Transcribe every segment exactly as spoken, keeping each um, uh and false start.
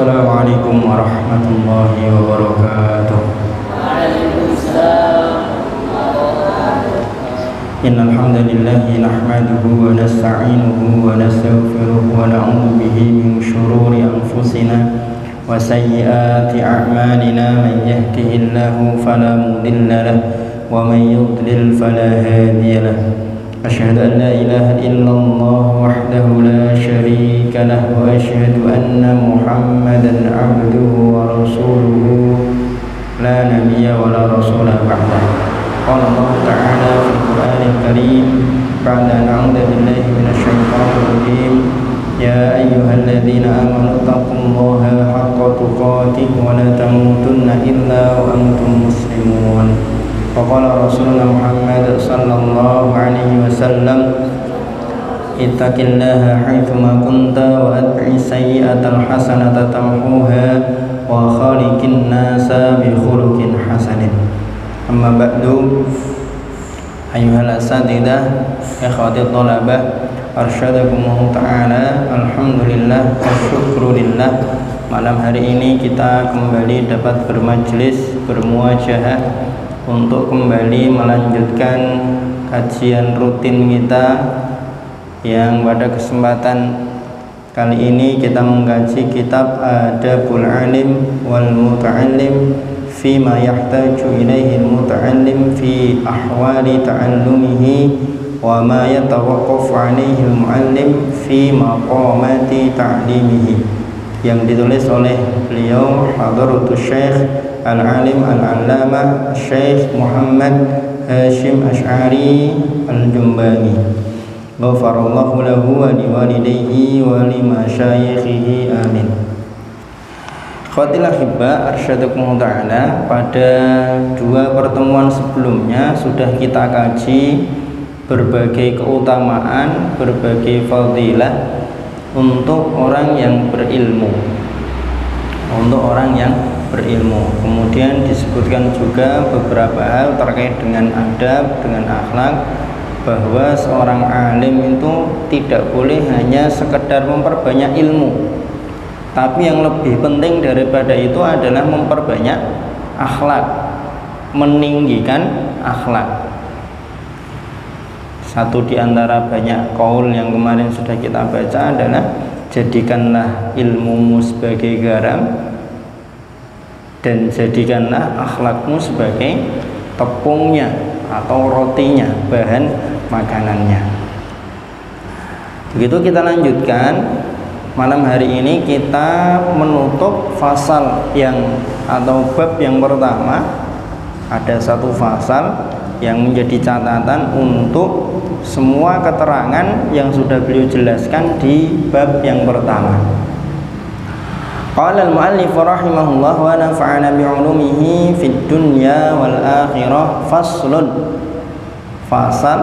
Assalamualaikum warahmatullahi wabarakatuh. Waalaikumsalam warahmatullahi wabarakatuh. Innal hamdalillahi nahmaduhu wa nasta'inuhu wa nastaghfiruhu wa na'udzu bihi min syururi anfusina wa sayyiati a'malina man yahdihillahu fala mudilla lahu wa man yudlil fala hadiya lahu. Asyhadu an la ilaha illallah wahdahu la syarika lah wa asyhadu anna Muhammadan abduhu wa rasuluhu la nabiyya wa la rasula ba'dahu. Qala Allah ta'ala fil Qur'anil Karim ba'da a'udzu billahi minasy syaithanir rajim. Ya ayyuhalladzina amanu taqullaha haqqa tuqatih wa la tamutunna illa wa antum muslimun. Faqala Rasulullah Muhammad sallallahu alaihi wasallam, ittaqillaha haitsuma kunta wa atbi' sayyi'atal hasanata tamhuha wa khaliqin nasa bi khuluqin hasanin. Amma ba'du. Ayyuhal asatidah, ikhwati thalabah, arsyadakumullah ta'ala, alhamdulillah wa syukru lillah. Malam hari ini kita kembali dapat bermajlis, bermuajahah untuk kembali melanjutkan kajian rutin kita yang pada kesempatan kali ini kita mengkaji kitab Adabul Alim wal Muta'allim fi ma yahtaju ilaihi al-muta'allim fi ahwali ta'allumihi wa ma yatawaqqaf alaihi al-mu'allim fi maqamati ta'limihi, yang ditulis oleh beliau Hadratus Syekh Al-Alim Al-Allamah Syekh Muhammad Hashim Ash'ari Al-Jumbangi, ghafarallahu lahu wa liwalidayhi wa limasyayikhihi amin. Khawatil ahibba arsyadakum ta'ala, pada dua pertemuan sebelumnya sudah kita kaji berbagai keutamaan, berbagai fadilah untuk orang yang berilmu, untuk orang yang berilmu. Kemudian disebutkan juga beberapa hal terkait dengan adab, dengan akhlak, bahwa seorang alim itu tidak boleh hanya sekedar memperbanyak ilmu, tapi yang lebih penting daripada itu adalah memperbanyak akhlak, meninggikan akhlak. Satu di antara banyak kaul yang kemarin sudah kita baca adalah jadikanlah ilmumu sebagai garam dan jadikanlah akhlakmu sebagai tepungnya atau rotinya, bahan makanannya. Begitu kita lanjutkan. Malam hari ini kita menutup fasal yang atau bab yang pertama. Ada satu fasal yang menjadi catatan untuk semua keterangan yang sudah beliau jelaskan di bab yang pertama. Qala al-mu'allif rahimahullah wa nafa'ana bi'ulumihi fid dunya wal akhirah. Faslun, fasal,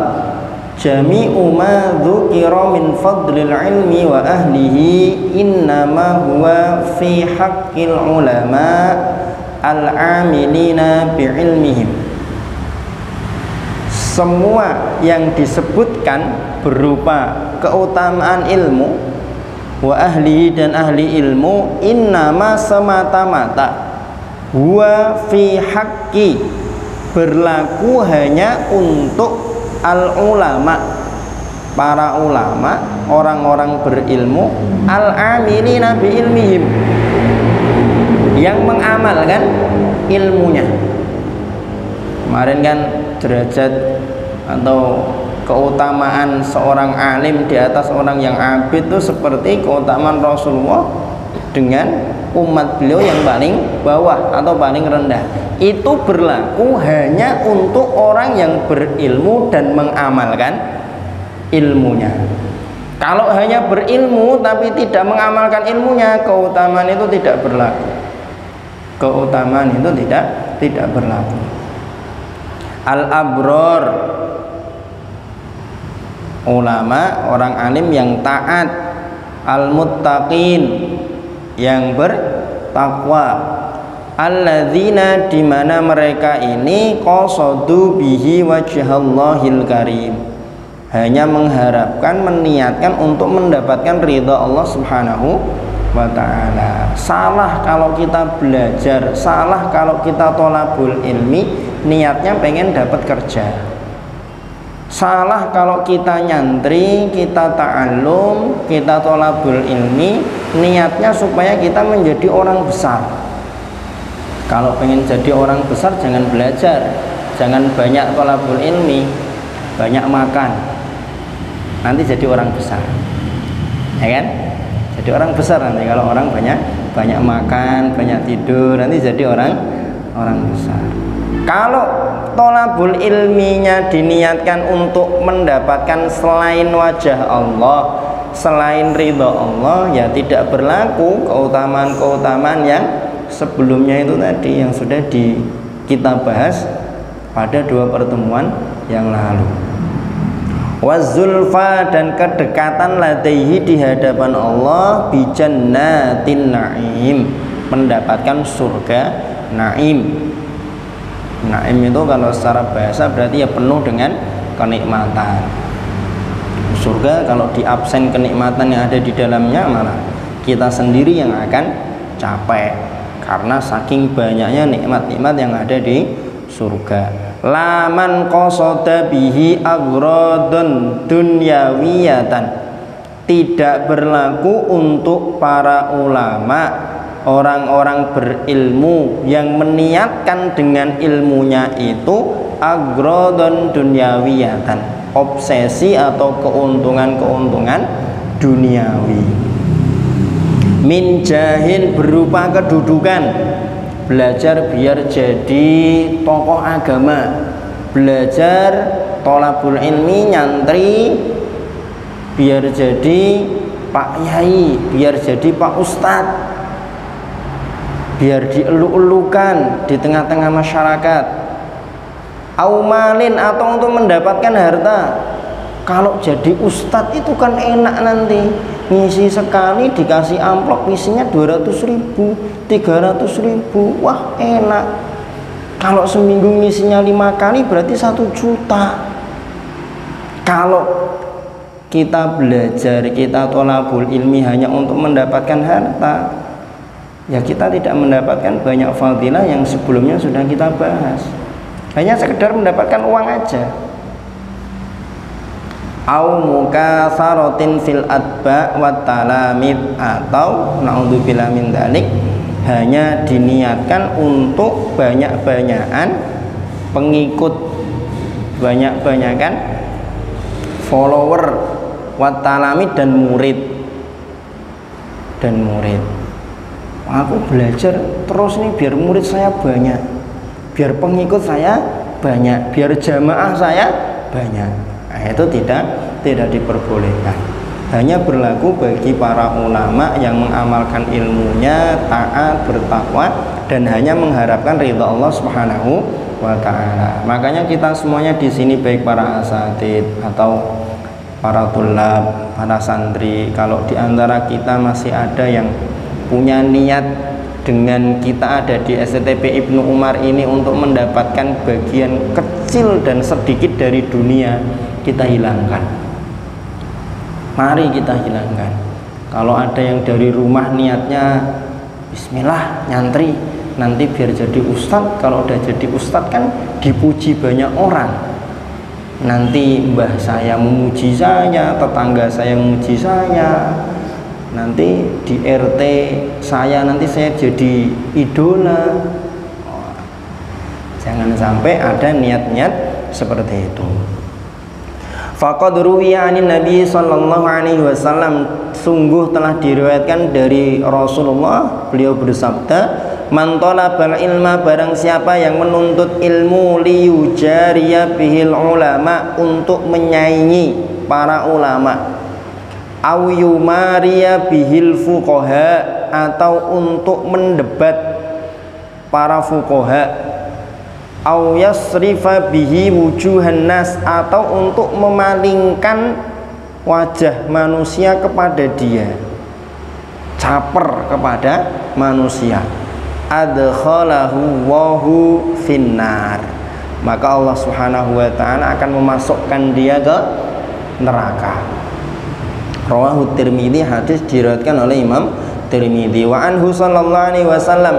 jami'u ma dzukira min fadlil ilmi wa ahlihi innama huwa fi haqqil ulama al-amilina bi'ilmihim. Semua yang disebutkan berupa keutamaan ilmu, wa ahli, dan ahli ilmu, innama, semata-mata, huwa fi haqqi, berlaku hanya untuk al ulama, para ulama, orang-orang berilmu, al amilina bi ilmihim, yang mengamalkan ilmunya. Kemarin kan derajat atau keutamaan seorang alim di atas orang yang abid itu seperti keutamaan Rasulullah dengan umat beliau yang paling bawah atau paling rendah. Itu berlaku hanya untuk orang yang berilmu dan mengamalkan ilmunya. Kalau hanya berilmu tapi tidak mengamalkan ilmunya, keutamaan itu tidak berlaku. Keutamaan itu tidak tidak berlaku. Al-abrar, ulama, orang alim yang taat, al-muttaqin, yang bertakwa, alladzina, dimana mereka ini qasadu bihi wajhallahil karim, hanya mengharapkan, meniatkan untuk mendapatkan ridha Allah subhanahu wa ta'ala. Salah kalau kita belajar, salah kalau kita tolabul ilmi niatnya pengen dapat kerja. Salah kalau kita nyantri, kita ta'alum, kita tolabul ilmi niatnya supaya kita menjadi orang besar. Kalau pengen jadi orang besar jangan belajar, jangan banyak tolabul ilmi, banyak makan, nanti jadi orang besar, ya kan? Jadi orang besar nanti kalau orang banyak banyak makan, banyak tidur, nanti jadi orang orang besar. Kalau tolabul ilminya diniatkan untuk mendapatkan selain wajah Allah, selain ridha Allah, ya tidak berlaku keutamaan-keutamaan yang sebelumnya itu tadi yang sudah di, kita bahas pada dua pertemuan yang lalu. Wazulfa dan kedekatan ladaihi di hadapan Allah, bijannatin naim, mendapatkan surga naim. Naim itu kalau secara bahasa berarti ya penuh dengan kenikmatan. Surga kalau di absen kenikmatan yang ada di dalamnya, malah kita sendiri yang akan capek karena saking banyaknya nikmat-nikmat yang ada di surga. Laman qasada bihi aghradun dunyawiyatan, tidak berlaku untuk para ulama, orang-orang berilmu yang meniatkan dengan ilmunya itu aghradun dunyawiyatan, obsesi atau keuntungan-keuntungan duniawi. Min jahil, berupa kedudukan, belajar biar jadi tokoh agama, belajar tolabul ilmi nyantri biar jadi Pak Yai, biar jadi Pak Ustadz, biar dieluk-elukan di tengah-tengah masyarakat. Aumalin, atau untuk mendapatkan harta. Kalau jadi ustadz itu kan enak, nanti ngisi sekali dikasih amplop isinya dua ratus ribu, tiga ratus ribu, wah enak. Kalau seminggu ngisinya lima kali berarti satu juta. Kalau kita belajar, kita tolabul ilmi hanya untuk mendapatkan harta, ya kita tidak mendapatkan banyak fadilah yang sebelumnya sudah kita bahas, hanya sekedar mendapatkan uang aja. Au mukatsaratin fil atba wat talamid, atau naudzubillah min dzalik hanya diniatkan untuk banyak-banyakan pengikut, banyak-banyakan follower, wat talamid dan murid dan murid. Aku belajar terus nih biar murid saya banyak, biar pengikut saya banyak, biar jamaah saya banyak. Nah, itu tidak tidak diperbolehkan, hanya berlaku bagi para ulama yang mengamalkan ilmunya, taat, bertakwa, dan hanya mengharapkan ridha Allah Subhanahu wa ta'ala. Makanya kita semuanya di sini, baik para asatid atau para tulab, para santri, kalau di antara kita masih ada yang punya niat dengan kita ada di S T T P Ibnu Umar ini untuk mendapatkan bagian kecil dan sedikit dari dunia, kita hilangkan. Mari kita hilangkan. Kalau ada yang dari rumah niatnya bismillah nyantri, nanti biar jadi ustadz, kalau udah jadi ustadz kan dipuji banyak orang, nanti mbah saya memuji saya, tetangga saya memuji saya, nanti di R T saya nanti saya jadi idola. Oh, jangan sampai ada niat-niat seperti itu. Faqad ruwiya 'anil Nabi sallallahu alaihi wasallam, sungguh telah diriwayatkan dari Rasulullah, beliau bersabda, man talabal ilma, barang siapa yang menuntut ilmu, liyujariya bihil ulama, untuk menyaingi para ulama, au yumariya bihil fuqaha, atau untuk mendebat para fuqaha, au yasrifa bihi wujuhan nas, atau untuk memalingkan wajah manusia kepada dia, caper kepada manusia. Adkhalahu wahu finnar, maka Allah Subhanahu wa ta'ala akan memasukkan dia ke neraka. Rawahu Tirmidzi, hadis diriwayatkan oleh Imam Tirmidzi. Wa anhu sallallahu alaihi wasallam,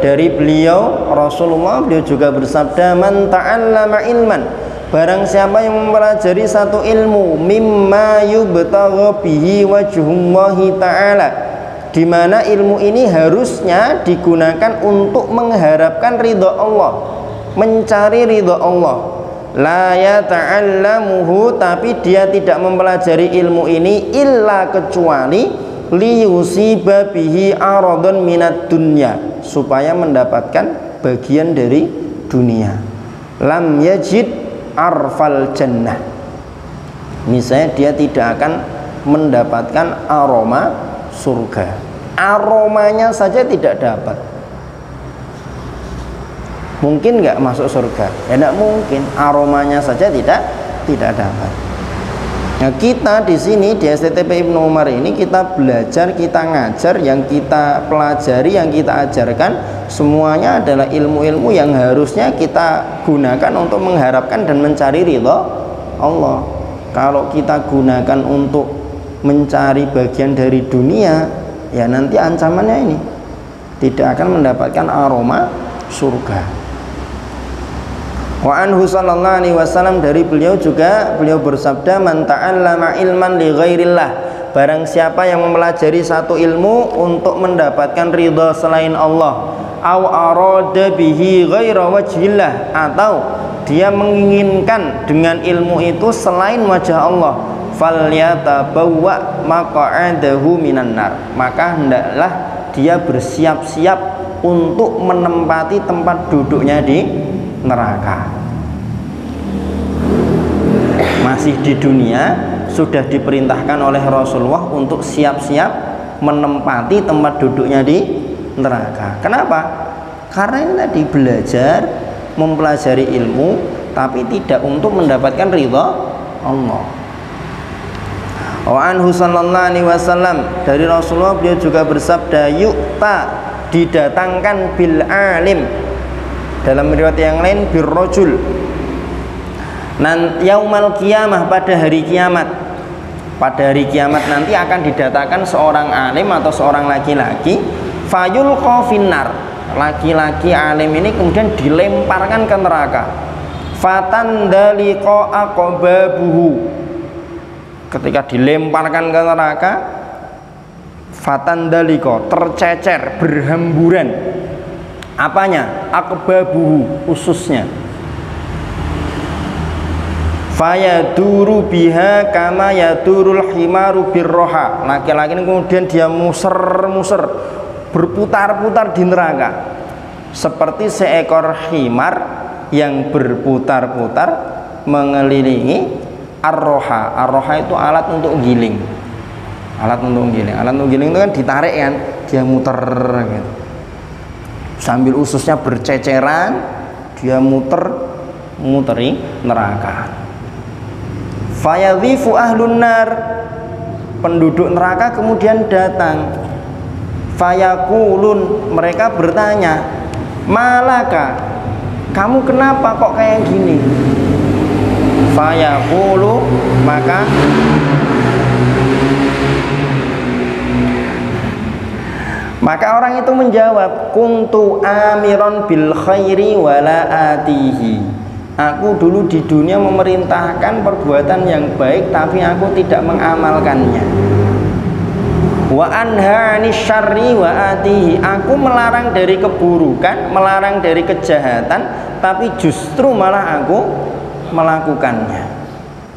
dari beliau Rasulullah, beliau juga bersabda, man ta'allama ilman, barang siapa yang mempelajari satu ilmu, mimma yubtagha bihi wajhullahi ta'ala, di mana ilmu ini harusnya digunakan untuk mengharapkan ridha Allah, mencari ridha Allah. La yata'allamuhu, tapi dia tidak mempelajari ilmu ini, illa kecuali liyusiba bihi aradun minad dunya, supaya mendapatkan bagian dari dunia. Lam yajid arfal jannah, misalnya dia tidak akan mendapatkan aroma surga, aromanya saja tidak dapat. Mungkin nggak masuk surga, tidak mungkin, aromanya saja tidak tidak dapat. Nah, kita di sini di S T T P Ibnu Umar ini kita belajar, kita ngajar, yang kita pelajari, yang kita ajarkan semuanya adalah ilmu-ilmu yang harusnya kita gunakan untuk mengharapkan dan mencari ridha Allah. Kalau kita gunakan untuk mencari bagian dari dunia, ya nanti ancamannya ini tidak akan mendapatkan aroma surga. Wa anhu sallallahu alaihi wasallam, dari beliau juga, beliau bersabda, man ta'allama ilman li ghairillah, barang siapa yang mempelajari satu ilmu untuk mendapatkan ridha selain Allah, au arada bihi ghaira wajhillah, atau dia menginginkan dengan ilmu itu selain wajah Allah, falyatabawwa maq'adahu minan nar, maka hendaklah dia bersiap-siap untuk menempati tempat duduknya di neraka. Masih di dunia sudah diperintahkan oleh Rasulullah untuk siap-siap menempati tempat duduknya di neraka. Kenapa? Karena ini tadi belajar, mempelajari ilmu, tapi tidak untuk mendapatkan ridha Allah. Wa anhu sallallahu alaihi wasallam, dari Rasulullah beliau juga bersabda, yukta, didatangkan bil alim, dalam riwayat yang lain birrojul, nan yaumal kiamah, pada hari kiamat, pada hari kiamat nanti akan didatangkan seorang alim atau seorang laki-laki, fayul kofinar, laki-laki alim ini kemudian dilemparkan ke neraka, fatan daliko akobabuhu, ketika dilemparkan ke neraka, fatan daliko, tercecer, berhamburan, apanya? Akbabuhu, ususnya. Fayaduru biha kama yadurul himaru birroha, laki-laki ini kemudian dia muser-muser, berputar-putar di neraka, seperti seekor himar yang berputar-putar mengelilingi arroha. Arroha itu alat untuk giling, alat untuk giling, alat untuk giling itu kan ditarik kan, dia muter gitu, sambil ususnya berceceran, dia muter muteri neraka. Fayadhifu ahlun nar, penduduk neraka kemudian datang, fayakulun, mereka bertanya, malaka, kamu kenapa kok kayak gini? Fayakulu, maka Maka orang itu menjawab, kuntu amiron bil khairi wala atihi, aku dulu di dunia memerintahkan perbuatan yang baik tapi aku tidak mengamalkannya, wa anha anis syarri wa atihi, aku melarang dari keburukan, melarang dari kejahatan, tapi justru malah aku melakukannya.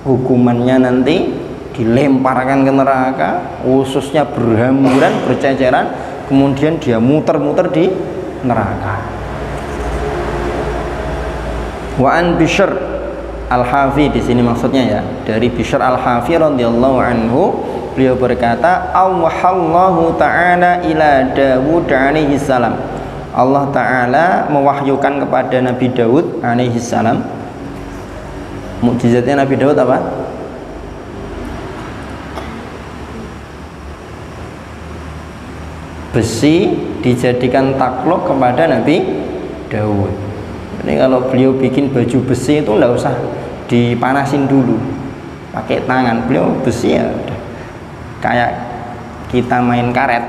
Hukumannya nanti dilemparkan ke neraka, ususnya berhamburan, berceceran, kemudian dia muter-muter di neraka. Wa an Bisyr al-Hafi, di sini maksudnya ya, dari Bisyr al-Hafi radhiyallahu anhu, beliau berkata, Allahu ta'ala ila Dawud alaihi salam, Allah ta'ala mewahyukan kepada Nabi Dawud alaihi salam. Mukjizatnya Nabi Dawud apa? Besi dijadikan takluk kepada Nabi Daud. Ini kalau beliau bikin baju besi itu nggak usah dipanasin dulu, pakai tangan. Beliau besi ya udah kayak kita main karet,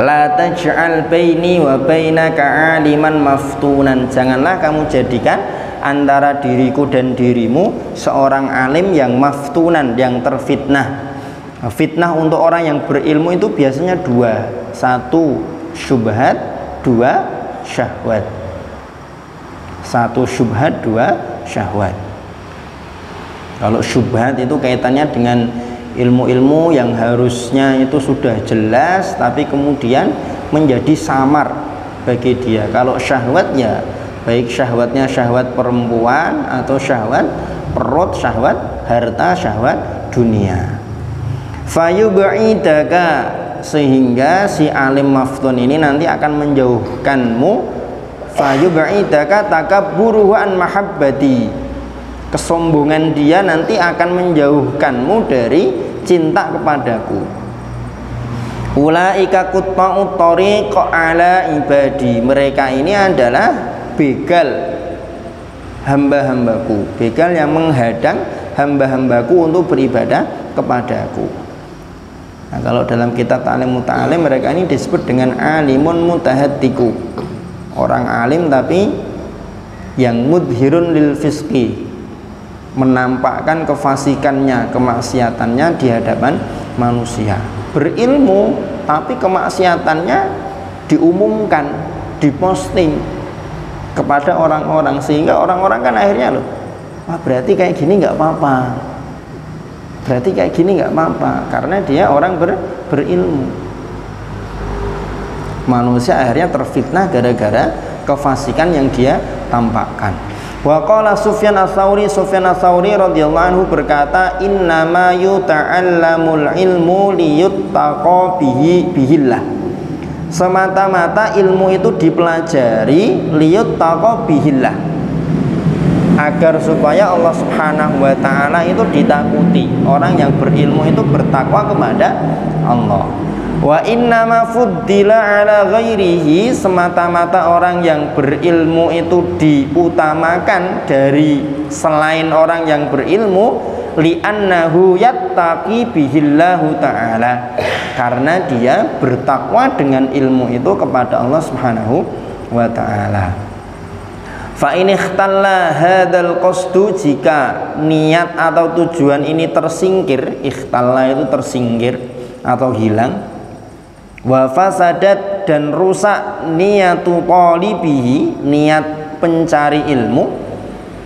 La taj'al baini wa bainaka aliman maftunan. Janganlah kamu jadikan antara diriku dan dirimu seorang alim yang maftunan, yang terfitnah. Fitnah untuk orang yang berilmu itu biasanya dua. Satu syubhat, dua syahwat. Satu syubhat, dua syahwat. Kalau syubhat itu kaitannya dengan ilmu-ilmu yang harusnya itu sudah jelas tapi kemudian menjadi samar bagi dia. Kalau syahwat ya baik syahwatnya syahwat perempuan atau syahwat perut, syahwat harta, syahwat dunia. Fayub'idaka, sehingga si alim maftun ini nanti akan menjauhkanmu. Fayub'idaka takabburuhu an mahabbati, kesombongan dia nanti akan menjauhkanmu dari cinta kepadaku. Ulaika qutta'ut tariq ala ibadi, mereka ini adalah begal hamba-hambaku, begal yang menghadang hamba-hambaku untuk beribadah kepadaku. Nah, kalau dalam kitab ta'lim muta'alim mereka ini disebut dengan alimun mutahaddiku, orang alim tapi yang mudhirun lil fisqi, menampakkan kefasikannya, kemaksiatannya di hadapan manusia. Berilmu tapi kemaksiatannya diumumkan, diposting kepada orang-orang, sehingga orang-orang kan akhirnya loh, wah berarti kayak gini nggak apa-apa, berarti kayak gini nggak apa-apa, karena dia orang ber, berilmu. Manusia akhirnya terfitnah gara-gara kefasikan yang dia tampakkan. Wa qala Sufyan Ats-Tsauri, Sufyan Ats-Tsauri radhiyallahu anhu berkata, innama yuta'allamul ilmu liyuttaqa bihi bihillah. Semata-mata ilmu itu dipelajari liyuttaqa bihillah, agar supaya Allah Subhanahu wa taala itu ditakuti. Orang yang berilmu itu bertakwa kepada Allah. Wa innama fuddila ala ghairihi, semata-mata orang yang berilmu itu diutamakan dari selain orang yang berilmu, li'annahu yattaqi bihillahu ta'ala, karena dia bertakwa dengan ilmu itu kepada Allah Subhanahu wa ta'ala. Fa in ikhtalla hadzal qasdu, jika niat atau tujuan ini tersingkir, ikhtalla itu tersingkir atau hilang, wa fasadat, dan rusak niyatu talibihi, niat pencari ilmu,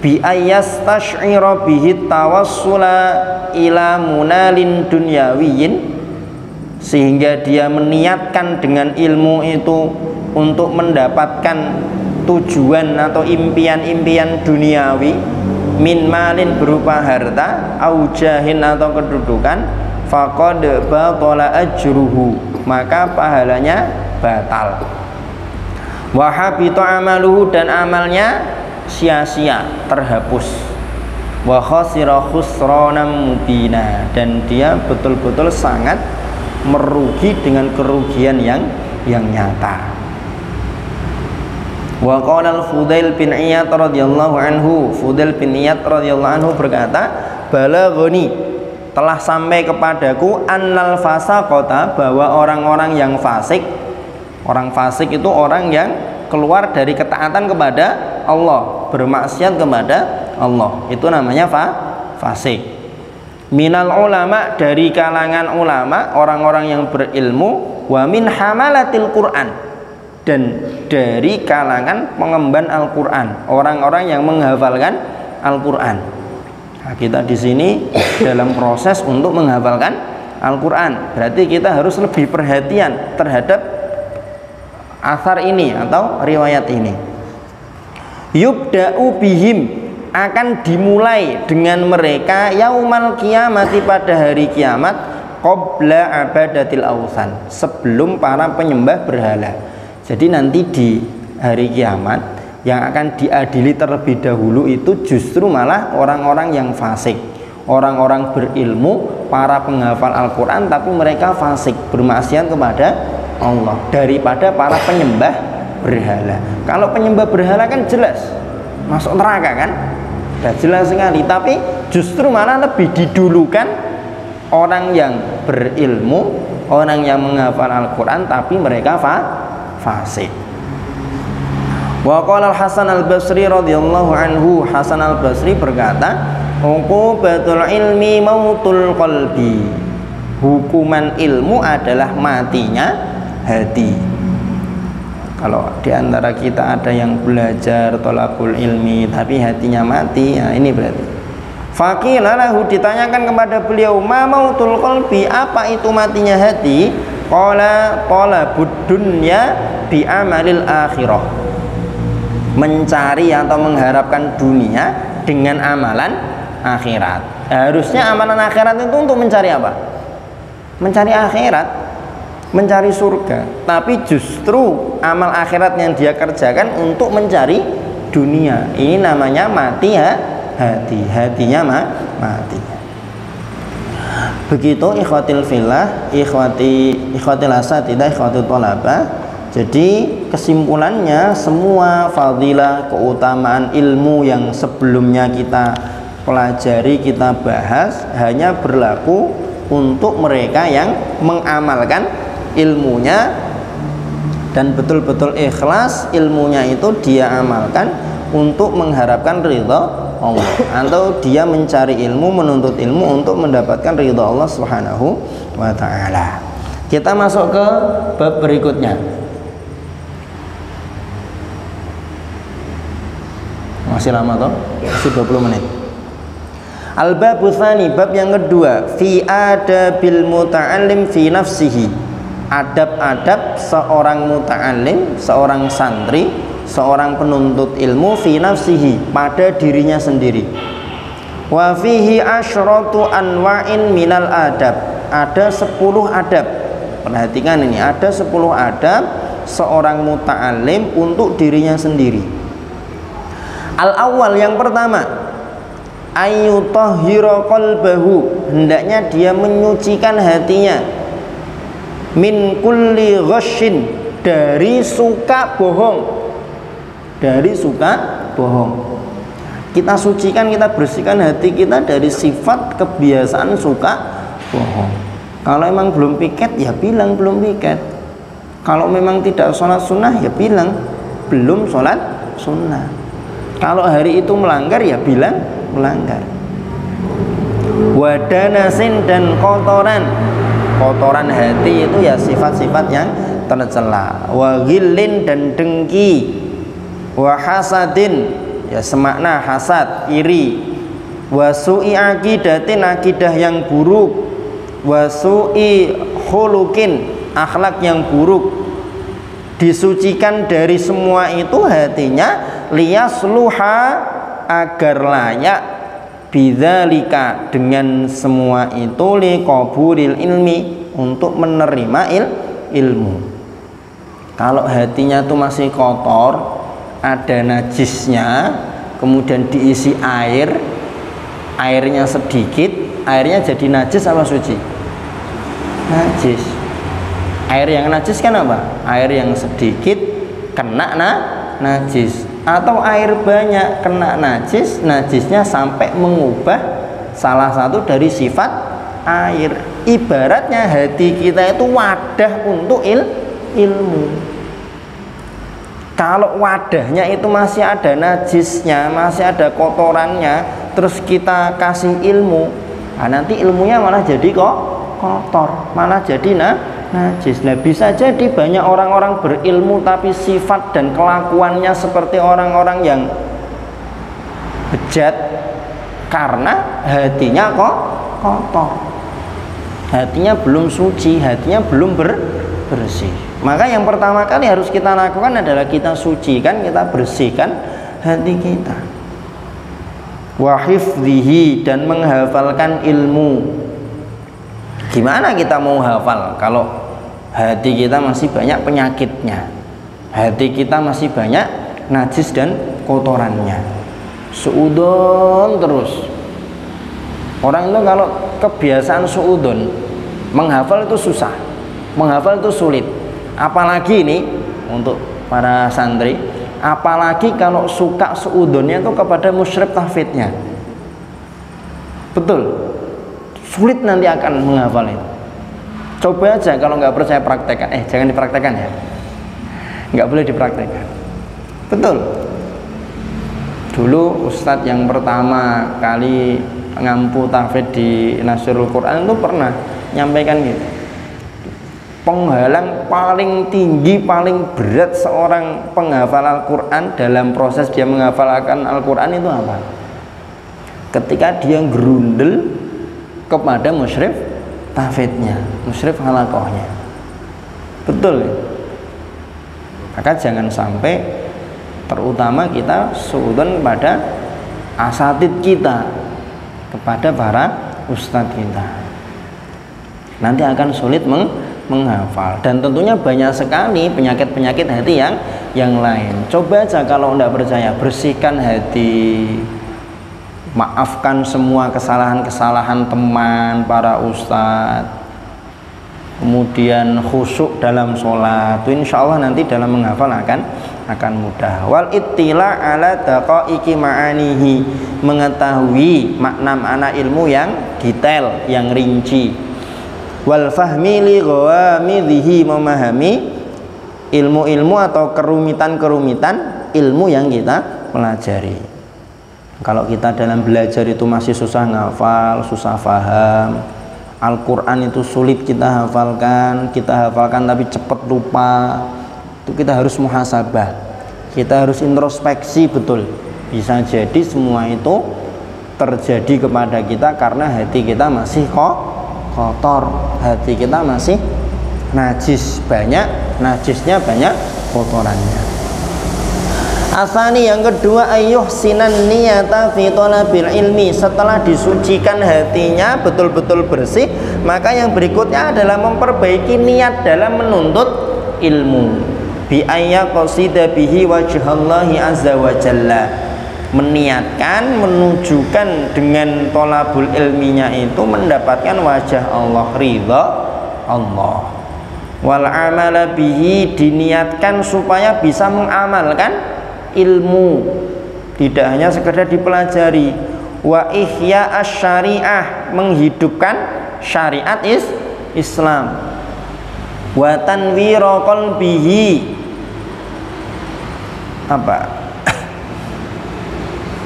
bi ayyastash'ira bihi tawassula ila munalin dunyawiyin, sehingga dia meniatkan dengan ilmu itu untuk mendapatkan tujuan atau impian-impian duniawi, min malin berupa harta, au jahin atau kedudukan, faqad batala ajruhu, maka pahalanya batal, wa habita amaluhu, dan amalnya sia-sia, terhapus, wa khasira khusranan mubina, dan dia betul-betul sangat merugi dengan kerugian yang yang nyata. Wa qala al-Fudail bin Iyad radhiyallahu anhu, Fudail bin Iyad radhiyallahu anhu berkata, balaghani, telah sampai kepadaku, annal fasaqata, bahwa orang-orang yang fasik, orang fasik itu orang yang keluar dari ketaatan kepada Allah, bermaksiat kepada Allah, itu namanya fa, fasik. Minal ulama, dari kalangan ulama, orang-orang yang berilmu, wa min hamalatil Quran, dan dari kalangan pengemban Al-Quran, orang-orang yang menghafalkan Al-Quran. Nah, kita di sini dalam proses untuk menghafalkan Al-Quran, berarti kita harus lebih perhatian terhadap athar ini atau riwayat ini. Yubda'u bihim, akan dimulai dengan mereka yaumal kiamati, pada hari kiamat, qabla abadatil awthan, sebelum para penyembah berhala. Jadi nanti di hari kiamat yang akan diadili terlebih dahulu itu justru malah orang-orang yang fasik, orang-orang berilmu, para penghafal Al-Quran, tapi mereka fasik, bermaksiat kepada Allah, daripada para penyembah berhala. Kalau penyembah berhala kan jelas masuk neraka kan, sudah jelas sekali, tapi justru malah lebih didulukan orang yang berilmu, orang yang menghafal Al-Quran tapi mereka fa fasik. Wa qala Hasan al-Basri radhiyallahu anhu, Hasan al-Basri berkata, uqubatul ilmi mautul qalbi, hukuman ilmu adalah matinya hati. Kalau diantara kita ada yang belajar tolabul ilmi tapi hatinya mati, nah ini berarti faqila lahu, ditanyakan kepada beliau, ma mautul qalbi, apa itu matinya hati? Qala talabud dunya bi amalil akhirah, mencari atau mengharapkan dunia dengan amalan akhirat. Harusnya amalan akhirat itu untuk mencari apa? Mencari akhirat, mencari surga. Tapi justru amal akhirat yang dia kerjakan untuk mencari dunia. Ini namanya mati ya hati, hatinya mah mati. Begitu ikhwatil fillah, ikhwati ikhwatil asatidah, ikhwatil thalabah. Jadi kesimpulannya, semua fadilah keutamaan ilmu yang sebelumnya kita pelajari, kita bahas, hanya berlaku untuk mereka yang mengamalkan ilmunya dan betul-betul ikhlas ilmunya itu dia amalkan untuk mengharapkan ridha Allah, atau dia mencari ilmu, menuntut ilmu untuk mendapatkan ridha Allah Subhanahu wa ta'ala. Kita masuk ke bab berikutnya. Masih lama toh? Masih dua puluh menit. Al-babu tsani, bab yang kedua, fi adabil muta'allim fi nafsihi, adab-adab seorang muta'allim, seorang santri, seorang penuntut ilmu, fi nafsihi, pada dirinya sendiri. Wa fihi asyratu anwa'in minal adab, ada sepuluh adab. Perhatikan ini, ada sepuluh adab seorang muta'allim untuk dirinya sendiri. Al-awwal, yang pertama, ayyutahhira qalbahu, hendaknya dia menyucikan hatinya, min kulli ghashin, dari suka bohong, dari suka bohong. Kita sucikan, kita bersihkan hati kita dari sifat kebiasaan suka bohong. Kalau emang belum piket ya bilang belum piket. Kalau memang tidak sholat sunnah ya bilang belum sholat sunnah. Kalau hari itu melanggar ya bilang melanggar. Wadanasin, dan kotoran, kotoran hati itu ya sifat-sifat yang tercela. Wagilin, dan dengki. Wahasadin, ya semakna hasad, iri. Wasui akidatin, akidah yang buruk. Wasui khulukin, akhlak yang buruk. Disucikan dari semua itu hatinya, liyasluha, agar layak, bidzalika, dengan semua itu, liqabulil ilmi, untuk menerima il, ilmu. Kalau hatinya itu masih kotor, ada najisnya, kemudian diisi air, airnya sedikit, airnya jadi najis apa suci? Najis. Air yang najis kan apa? Air yang sedikit kena na, najis, atau air banyak kena najis, najisnya sampai mengubah salah satu dari sifat air. Ibaratnya hati kita itu wadah untuk il, ilmu. Kalau wadahnya itu masih ada najisnya, masih ada kotorannya, terus kita kasih ilmu, nah nanti ilmunya malah jadi kok kotor, malah jadi nah najis. Nah, bisa jadi banyak orang-orang berilmu tapi sifat dan kelakuannya seperti orang-orang yang bejat karena hatinya kok kotor, hatinya belum suci, hatinya belum ber bersih. Maka yang pertama kali harus kita lakukan adalah kita sucikan, kita bersihkan hati kita. Wa hifdzihi, dan menghafalkan ilmu. Gimana kita mau hafal kalau hati kita masih banyak penyakitnya, hati kita masih banyak najis dan kotorannya, suudon terus. Orang itu kalau kebiasaan suudon, menghafal itu susah, menghafal itu sulit. Apalagi ini untuk para santri, apalagi kalau suka suudonnya itu kepada musyrif tahfidnya, betul, sulit nanti akan menghafal itu. Coba aja kalau nggak percaya praktekkan. Eh, jangan dipraktekkan ya. Nggak boleh dipraktekkan. Betul. Dulu Ustadz yang pertama kali ngampu tahfidz di Nasrul Quran itu pernah nyampaikan gitu. Penghalang paling tinggi, paling berat seorang penghafal Al-Quran dalam proses dia menghafalkan Al-Quran itu apa? Ketika dia gerundel kepada musyrif tahfidnya, musyrif halakohnya. Betul. Maka jangan sampai, terutama kita suudon pada asatid kita, kepada para ustadz kita, nanti akan sulit meng menghafal. Dan tentunya banyak sekali penyakit-penyakit hati yang yang lain. Coba aja kalau tidak percaya, bersihkan hati, maafkan semua kesalahan-kesalahan teman, para ustadz, kemudian khusyuk dalam sholat. Insya Allah nanti dalam menghafal akan akan mudah. Wal ittila ala daqaiqi ma'anihi, mengetahui makna-makna ilmu yang detail, yang rinci. Wal fahmi li ghawamidhihi, memahami ilmu-ilmu atau kerumitan-kerumitan ilmu yang kita pelajari. Kalau kita dalam belajar itu masih susah ngafal, susah paham, Al-Quran itu sulit kita hafalkan, kita hafalkan tapi cepat lupa, itu kita harus muhasabah, kita harus introspeksi betul. Bisa jadi semua itu terjadi kepada kita karena hati kita masih kok kotor, hati kita masih najis, banyak najisnya, banyak kotorannya. Asani, yang kedua, ayuh sinan niyata fi talabil ilmi, setelah disucikan hatinya betul-betul bersih, maka yang berikutnya adalah memperbaiki niat dalam menuntut ilmu. Bi ayya qasida bihi wajhallahi azza wa jalla, meniatkan, menujukan dengan tolabul ilminya itu mendapatkan wajah Allah, ridha Allah. Wal amala bihi, diniatkan supaya bisa mengamalkan ilmu, tidak hanya sekedar dipelajari. Wa ihya asyariah, menghidupkan syariat is Islam. Wa tanwira qalbihi, apa,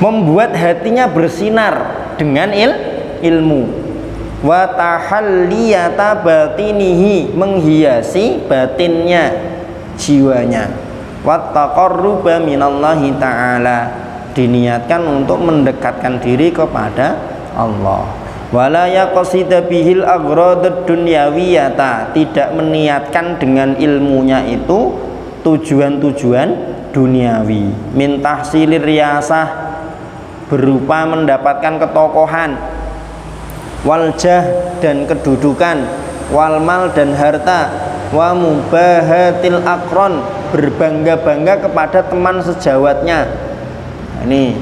membuat hatinya bersinar dengan il, ilmu. Wa tahalliyata batinihi, menghiasi batinnya, jiwanya. Wa taqarruba minallahi ta'ala, diniatkan untuk mendekatkan diri kepada Allah. Wala yaqsida bihil aghrad dunyawiyata, tidak meniatkan dengan ilmunya itu tujuan-tujuan duniawi. Min tahsilir riyasah, berupa mendapatkan ketokohan, waljah dan kedudukan, walmal dan harta, wa mubahatil akron, berbangga-bangga kepada teman sejawatnya. Nah, ini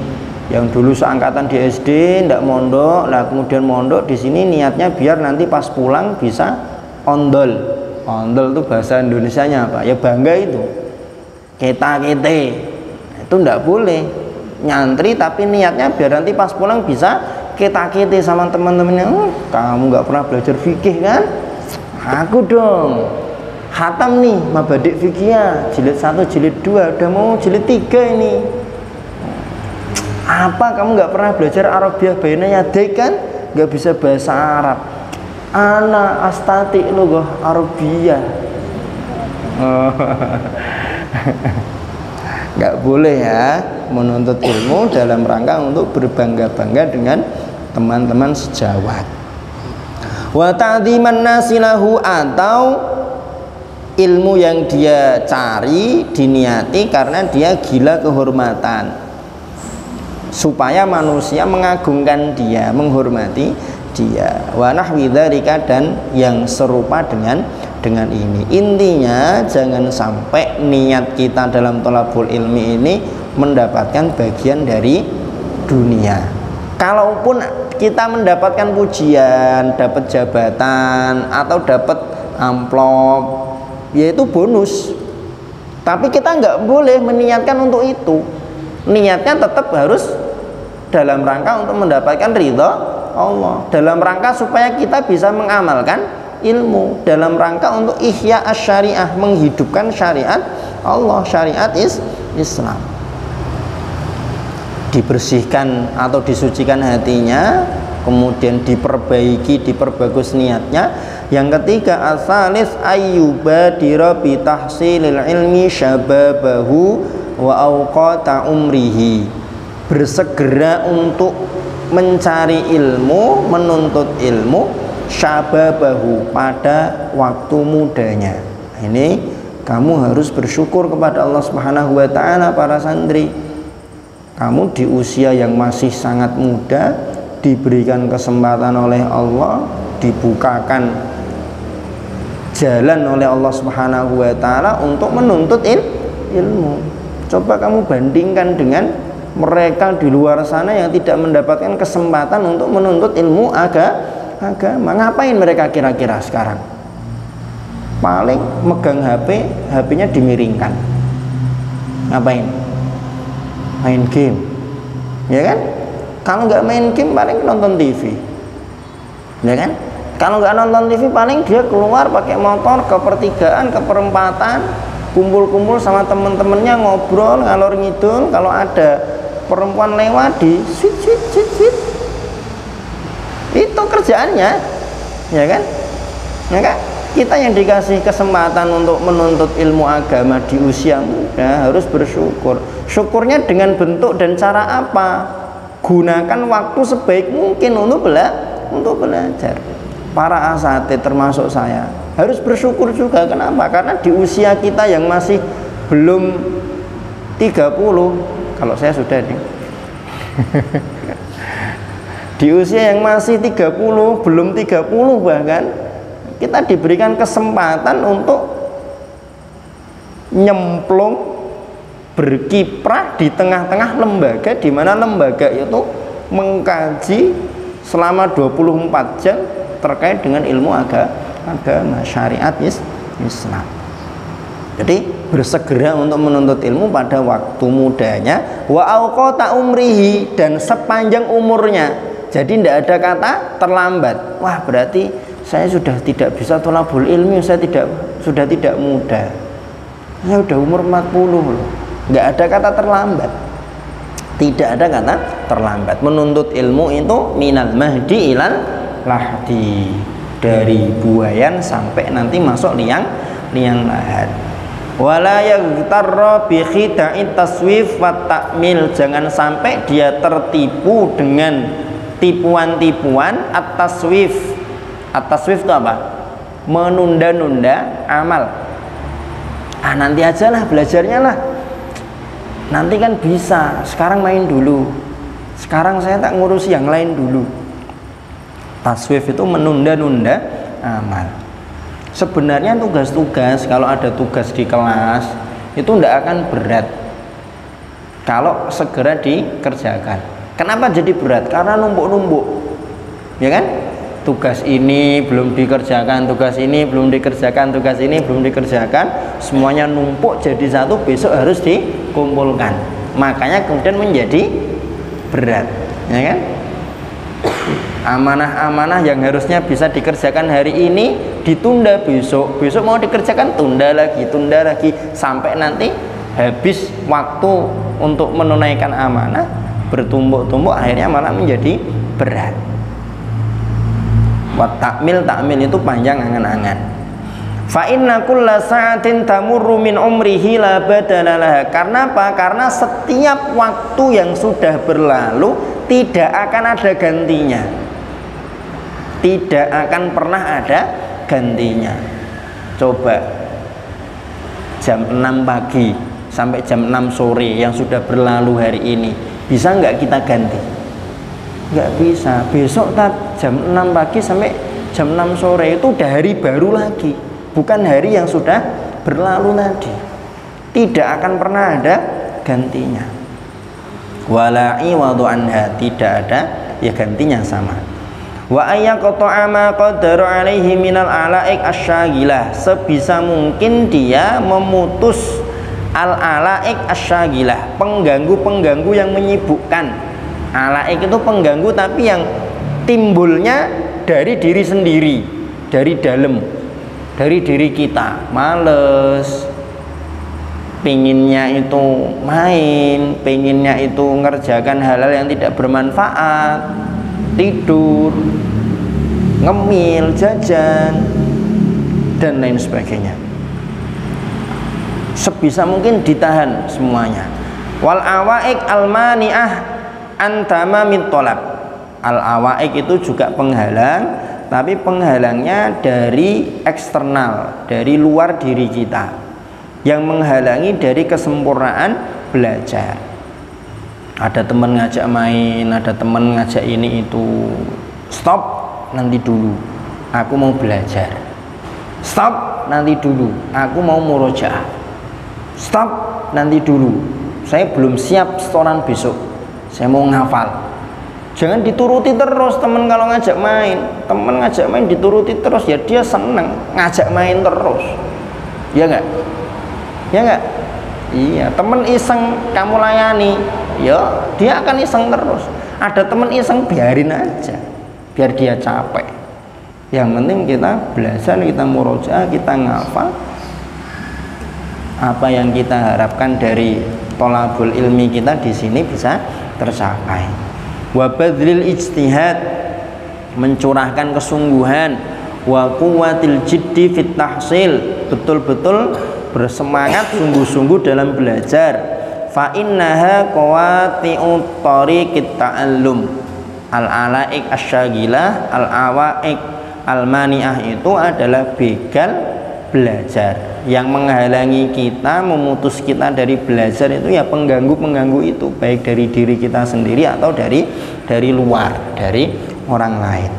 yang dulu seangkatan di S D tidak mondok, lah kemudian mondok di sini niatnya biar nanti pas pulang bisa ondol. Ondol itu bahasa Indonesianya apa? Ya bangga itu, kita-kite itu tidak boleh. Nyantri tapi niatnya biar nanti pas pulang bisa kita-kiti sama teman-temannya. Oh, kamu nggak pernah belajar fikih kan? Aku dong khatam nih mabadik fikihnya, jilid satu, jilid dua, udah mau jilid tiga ini. Apa kamu nggak pernah belajar Arabiah baina yadayk kan? Nggak bisa bahasa Arab. Ana astati lughah Arabiah. Oh. Nggak boleh ya menuntut ilmu dalam rangka untuk berbangga-bangga dengan teman-teman sejawat. Wa ta'dhiman nasilahu, atau ilmu yang dia cari diniati karena dia gila kehormatan, supaya manusia mengagungkan dia, menghormati dia. Wa nahwi dzalika, dan yang serupa dengan dengan ini. Intinya jangan sampai niat kita dalam thalabul ilmi ini mendapatkan bagian dari dunia. Kalaupun kita mendapatkan pujian, dapat jabatan atau dapat amplop, yaitu bonus, tapi kita nggak boleh meniatkan untuk itu. Niatnya tetap harus dalam rangka untuk mendapatkan ridha Allah, dalam rangka supaya kita bisa mengamalkan ilmu dalam rangka untuk ihya asyariah, menghidupkan syariat Allah, syariat is Islam. Dibersihkan atau disucikan hatinya, kemudian diperbaiki, diperbagus niatnya. Yang ketiga, asalis ayyubadira bi tahsilil ilmi syababahu wa awqata umrihi, bersegera untuk mencari ilmu, menuntut ilmu, syababahu, pada waktu mudanya. Ini kamu harus bersyukur kepada Allah Subhanahu wa taala, para santri. Kamu di usia yang masih sangat muda diberikan kesempatan oleh Allah, dibukakan jalan oleh Allah Subhanahu wa taala untuk menuntut il ilmu. Coba kamu bandingkan dengan mereka di luar sana yang tidak mendapatkan kesempatan untuk menuntut ilmu aga agama. Ngapain mereka kira-kira sekarang? Paling megang H P, H P-nya dimiringkan. Ngapain? Main game, ya kan? Kalau nggak main game paling nonton T V, ya kan? Kalau nggak nonton T V paling dia keluar pakai motor ke pertigaan, ke perempatan, kumpul-kumpul sama temen-temennya, ngobrol ngalor ngidul. Kalau ada perempuan lewat di swit swit swit swit, itu kerjaannya, ya kan? Ya kan? Kita yang dikasih kesempatan untuk menuntut ilmu agama di usia muda harus bersyukur. Syukurnya dengan bentuk dan cara apa? Gunakan waktu sebaik mungkin untuk bela untuk belajar. Para asatid termasuk saya harus bersyukur juga. Kenapa? Karena di usia kita yang masih belum tiga puluh, kalau saya sudah nih di usia yang masih tiga puluh, belum tiga puluh bahkan, kita diberikan kesempatan untuk nyemplung, berkiprah di tengah-tengah lembaga, di mana lembaga itu mengkaji selama dua puluh empat jam terkait dengan ilmu aga, agama syariat Islam. Jadi bersegera untuk menuntut ilmu pada waktu mudanya, wa awqata umrihi, dan sepanjang umurnya. Jadi tidak ada kata terlambat. Wah, berarti saya sudah tidak bisa tolabul ilmi, saya tidak sudah tidak muda, saya sudah umur empat puluh loh. Nggak ada kata terlambat, tidak ada kata terlambat. Menuntut ilmu itu minal mahdi ilal lahdi, dari buayan sampai nanti masuk liang liang lahat. Wala yaghtarra bi khida'it taswif wa ta'mil, jangan sampai dia tertipu dengan tipuan-tipuan at-taswif. At-taswif itu apa? Menunda-nunda amal. Ah, nanti ajalah belajarnya lah, nanti kan bisa, sekarang main dulu, sekarang saya tak ngurusi yang lain dulu. Taswif itu menunda-nunda amal. Sebenarnya tugas-tugas, kalau ada tugas di kelas itu tidak akan berat kalau segera dikerjakan. Kenapa jadi berat? Karena numpuk-numpuk, ya kan? Tugas ini belum dikerjakan, tugas ini belum dikerjakan, tugas ini belum dikerjakan, semuanya numpuk jadi satu, besok harus dikumpulkan. Makanya kemudian menjadi berat, ya kan? Amanah-amanah yang harusnya bisa dikerjakan hari ini ditunda besok, besok mau dikerjakan tunda lagi, tunda lagi, sampai nanti habis waktu untuk menunaikan amanah, bertumpuk-tumpuk, akhirnya malah menjadi berat. Takmil, takmil itu panjang angan-angan. Fa inna kulla sa'atin tamurru min umrihi la badala laha. Karena apa? Karena setiap waktu yang sudah berlalu tidak akan ada gantinya, tidak akan pernah ada gantinya. Coba jam enam pagi sampai jam enam sore yang sudah berlalu hari ini, bisa nggak kita ganti? Nggak bisa. Besok jam enam pagi sampai jam enam sore itu udah hari baru lagi, bukan hari yang sudah berlalu tadi. Tidak akan pernah ada gantinya. Wala'i wadu'anha, tidak ada ya gantinya sama. Wa ayyaqta'ama qadara alaihi minal alaik asyaghilah, sebisa mungkin dia memutus al-alaik asyaghilah, pengganggu-pengganggu yang menyibukkan. Alaik itu pengganggu tapi yang timbulnya dari diri sendiri, dari dalam, dari diri kita. Males, pinginnya itu main, pinginnya itu ngerjakan hal-hal yang tidak bermanfaat, tidur, ngemil, jajan, dan lain sebagainya. Sebisa mungkin ditahan semuanya. Wal awaik al-mani'ah antamamit tolab. Al awaik itu juga penghalang, tapi penghalangnya dari eksternal, dari luar diri kita, yang menghalangi dari kesempurnaan belajar. Ada teman ngajak main, ada teman ngajak ini itu. Stop, nanti dulu, aku mau belajar. Stop, nanti dulu, aku mau murojaah. Stop, nanti dulu, saya belum siap setoran besok, saya mau ngafal. Jangan dituruti terus. Teman kalau ngajak main, teman ngajak main dituruti terus, ya dia seneng ngajak main terus, ya enggak? Ya enggak? Iya, temen iseng kamu layani, ya dia akan iseng terus. Ada temen iseng, biarin aja, biar dia capek. Yang penting kita belajar, kita murojaah, kita ngafal. Apa yang kita harapkan dari tolabul ilmi kita di sini bisa tercapai. Wa badlil ijtihad, mencurahkan kesungguhan. Wa quwwatil jiddi fit tahsil, betul-betul bersemangat sungguh-sungguh dalam belajar. Fa innaha qawati'ut tariqit ta'allum. Al-alaik asyagilah, al-awaik al-mani'ah itu adalah begal belajar. Yang menghalangi kita, memutus kita dari belajar itu ya pengganggu-pengganggu itu, baik dari diri kita sendiri atau dari dari luar, dari orang lain.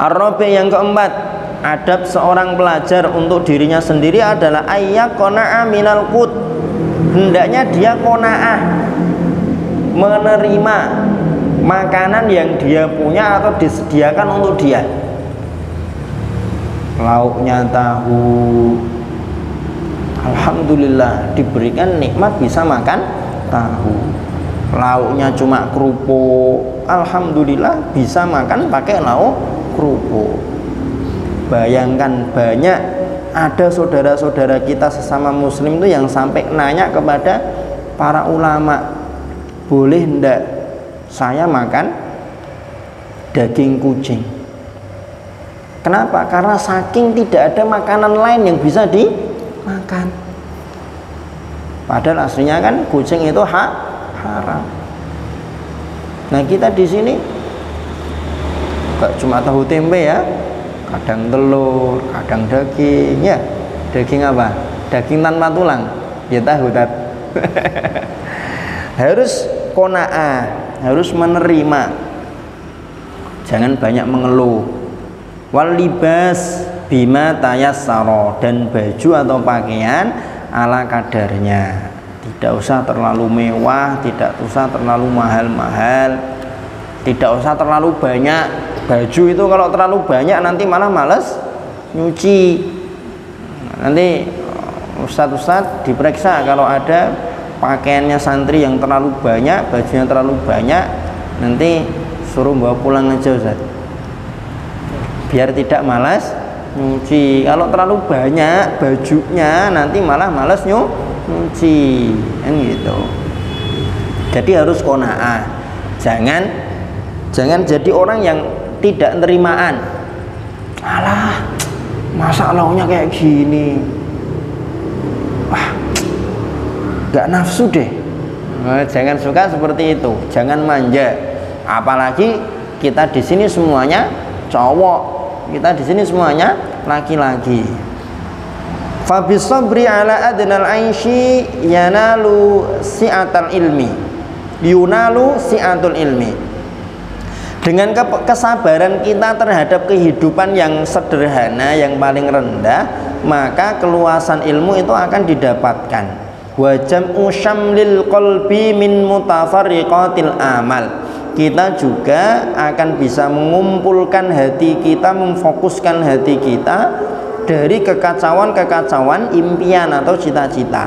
Ar-rabi' yang keempat, adab seorang pelajar untuk dirinya sendiri adalah ayya qana'a minal qut, hendaknya dia qanaah menerima makanan yang dia punya atau disediakan untuk dia. Lauknya tahu, alhamdulillah diberikan nikmat bisa makan tahu. Lauknya cuma kerupuk, alhamdulillah bisa makan pakai lauk kerupuk. Bayangkan, banyak ada saudara-saudara kita sesama muslim itu yang sampai nanya kepada para ulama, boleh ndak saya makan daging kucing? Kenapa? Karena saking tidak ada makanan lain yang bisa dimakan. Padahal aslinya kan kucing itu hak haram. Nah, kita di sini gak cuma tahu tempe ya, kadang telur, kadang daging, ya daging apa? Daging tanpa tulang, ya tahu tat. Harus qanaah, harus menerima, jangan banyak mengeluh. Wal libas bima tayassara, dan baju atau pakaian ala kadarnya, tidak usah terlalu mewah, tidak usah terlalu mahal-mahal, tidak usah terlalu banyak. Baju itu kalau terlalu banyak nanti malah males nyuci. Nanti ustadz-ustadz diperiksa kalau ada pakaiannya santri yang terlalu banyak, bajunya terlalu banyak, nanti suruh bawa pulang aja ustadz, biar tidak malas nyuci. Kalau terlalu banyak bajunya nanti malah males nyu nyuci kan gitu. Jadi harus qanaah, jangan Jangan jadi orang yang tidak nerimaan. Alah, masa lauknya kayak gini, wah, gak nafsu deh. Nah, jangan suka seperti itu, jangan manja. Apalagi kita di sini semuanya cowok, kita di sini semuanya laki-laki. Fabis sabri ala adnal aishi yanalu si'atul ilmi, yunalu si'atul ilmi. Dengan kesabaran kita terhadap kehidupan yang sederhana, yang paling rendah, maka keluasan ilmu itu akan didapatkan. Wa jam'u syamlil qalbi min mutafarriqatil amal. Kita juga akan bisa mengumpulkan hati kita, memfokuskan hati kita dari kekacauan-kekacauan impian atau cita-cita.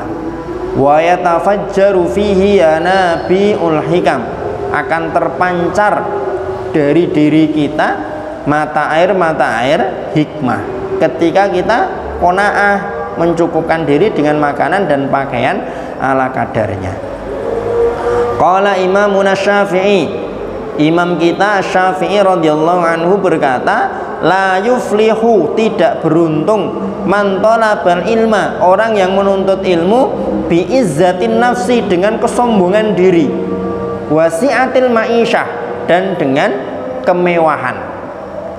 Wa yatafajjaru fihi yanabiul hikam, akan terpancar dari diri kita mata air-mata air hikmah ketika kita qanaah, mencukupkan diri dengan makanan dan pakaian ala kadarnya. Qala Imamuna Syafi'i, imam kita Syafi'i radhiyallahu anhu berkata, la yuflihu, tidak beruntung, man talabal ilma, orang yang menuntut ilmu, bi izzatin nafsi, dengan kesombongan diri, wasiatil ma'isyah, dan dengan kemewahan,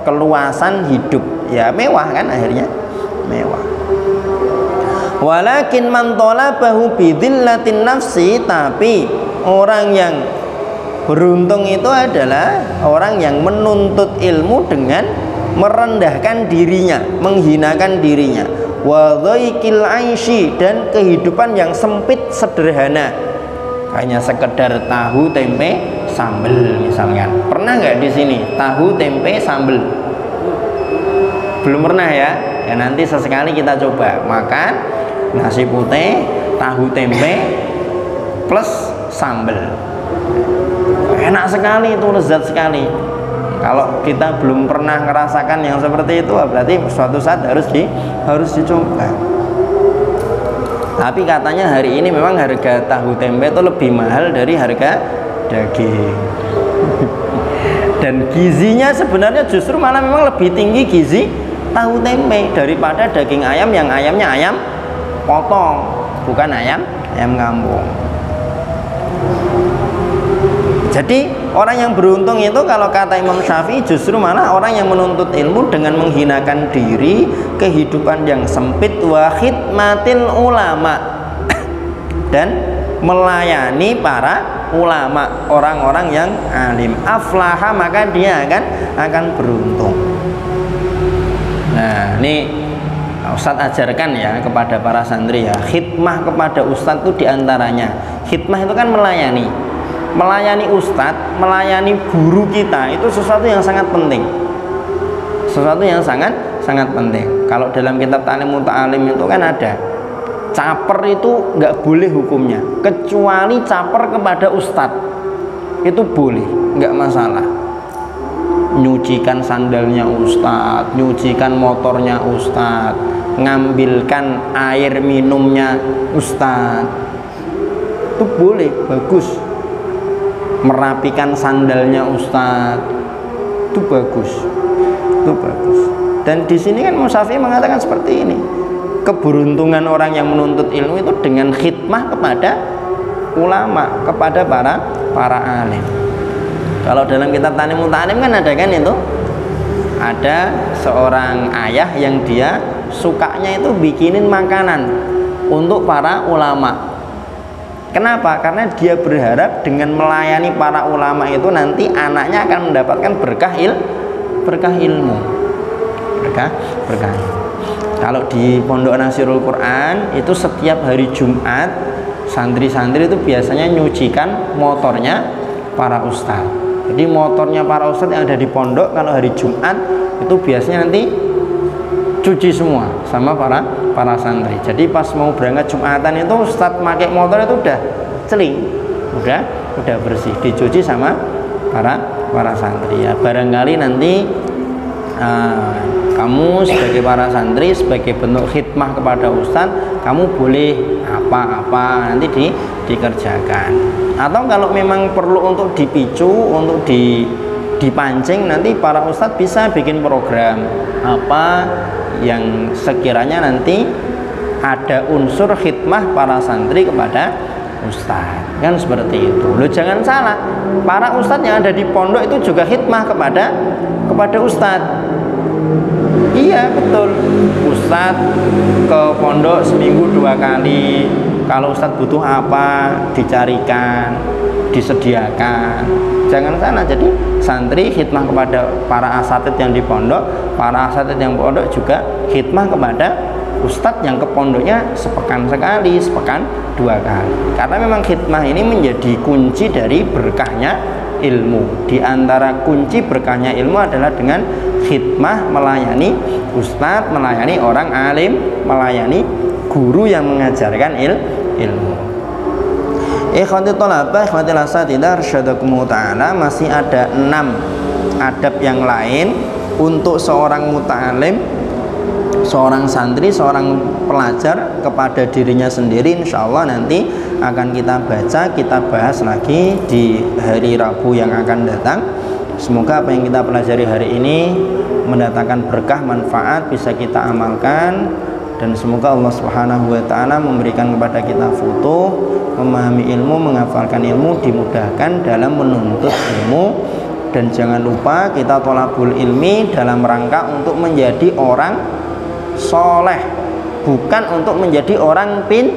keluasan hidup. Ya mewah kan akhirnya, mewah. Walakin man talabahu bi dhillatin nafsi, tapi orang yang beruntung itu adalah orang yang menuntut ilmu dengan merendahkan dirinya, menghinakan dirinya, wa dhaiqil aishi, dan kehidupan yang sempit sederhana, hanya sekedar tahu tempe sambel misalnya. Pernah nggak di sini tahu tempe sambel? Belum pernah ya? Ya nanti sesekali kita coba makan nasi putih tahu tempe plus sambel. Enak sekali itu, lezat sekali. Kalau kita belum pernah merasakan yang seperti itu, berarti suatu saat harus di harus dicoba. Tapi katanya hari ini memang harga tahu tempe itu lebih mahal dari harga daging. Dan gizinya sebenarnya justru malah memang lebih tinggi gizi tahu tempe daripada daging ayam, yang ayamnya ayam potong, bukan ayam ayam kampung. Jadi orang yang beruntung itu kalau kata Imam Syafi'i justru malah orang yang menuntut ilmu dengan menghinakan diri, kehidupan yang sempit, wa khidmatil ulama, dan melayani para ulama, orang-orang yang alim. Aflaha, maka dia akan akan beruntung. Nah ini Ustadz ajarkan ya kepada para santri ya, khidmah kepada Ustadz itu diantaranya, khidmah itu kan melayani. Melayani ustadz, melayani guru kita itu sesuatu yang sangat penting, sesuatu yang sangat sangat penting. Kalau dalam kitab Ta'lim Muta'alim itu kan ada, caper itu nggak boleh hukumnya, kecuali caper kepada ustadz itu boleh, nggak masalah. Nyucikan sandalnya ustadz, nyucikan motornya ustadz, ngambilkan air minumnya ustadz, itu boleh, bagus. Merapikan sandalnya ustadz itu bagus, itu bagus. Dan di sini kan Imam Syafi'i mengatakan seperti ini, keberuntungan orang yang menuntut ilmu itu dengan khidmah kepada ulama, kepada para para alim. Kalau dalam kitab Ta'lim Muta'alim kan ada kan itu, ada seorang ayah yang dia sukanya itu bikinin makanan untuk para ulama. Kenapa? Karena dia berharap dengan melayani para ulama itu nanti anaknya akan mendapatkan berkah il, berkah ilmu, berkah berkah. Kalau di Pondok Nasirul Quran itu setiap hari Jumat santri-santri itu biasanya nyucikan motornya para ustadz. Jadi motornya para ustadz yang ada di pondok kalau hari Jumat itu biasanya nanti cuci semua sama para para santri. Jadi pas mau berangkat Jumatan itu ustadz pakai motor itu udah celing, udah udah bersih, dicuci sama para para santri ya. Barangkali nanti uh, kamu sebagai para santri, sebagai bentuk khidmah kepada ustadz, kamu boleh apa-apa nanti di, dikerjakan. Atau kalau memang perlu untuk dipicu, untuk di dipancing, nanti para ustadz bisa bikin program apa yang sekiranya nanti ada unsur khidmah para santri kepada ustadz, kan seperti itu. Lo jangan salah, para ustadz yang ada di pondok itu juga khidmah kepada kepada ustadz. Iya betul, ustadz ke pondok seminggu dua kali. Kalau ustadz butuh apa dicarikan, disediakan. Jangan salah, jadi santri khidmah kepada para asatid yang di pondok, para asatid yang pondok juga khidmah kepada ustadz yang ke pondoknya sepekan sekali, sepekan dua kali. Karena memang khidmah ini menjadi kunci dari berkahnya ilmu. Di antara kunci berkahnya ilmu adalah dengan khidmah, melayani ustadz, melayani orang alim, melayani guru yang mengajarkan il ilmu. Ikhwati thalabah, ikhwati asatidzah, rasyadakumullah ta'ala, masih ada enam adab yang lain untuk seorang muta'alim, seorang santri, seorang pelajar kepada dirinya sendiri. Insya Allah nanti akan kita baca, kita bahas lagi di hari Rabu yang akan datang. Semoga apa yang kita pelajari hari ini mendatangkan berkah, manfaat, bisa kita amalkan. Dan semoga Allah Subhanahu wa ta'ala memberikan kepada kita futuh, memahami ilmu, menghafalkan ilmu, dimudahkan dalam menuntut ilmu. Dan jangan lupa kita thalabul ilmi dalam rangka untuk menjadi orang soleh, bukan untuk menjadi orang pin,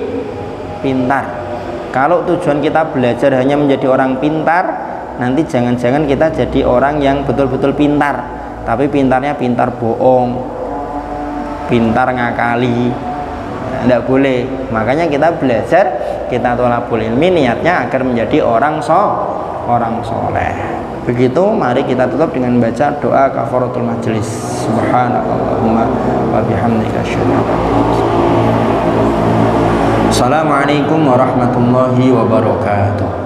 pintar. Kalau tujuan kita belajar hanya menjadi orang pintar, nanti jangan-jangan kita jadi orang yang betul-betul pintar, tapi pintarnya pintar bohong, pintar ngakali, tidak boleh. Makanya kita belajar, kita thalabul ilmi niatnya agar menjadi orang so, orang soleh. Begitu, mari kita tutup dengan baca doa kafaratul majelis. Subhanakallahumma wa bihamdika asyhadu an la ilaha illa anta. Assalamualaikum warahmatullahi wabarakatuh.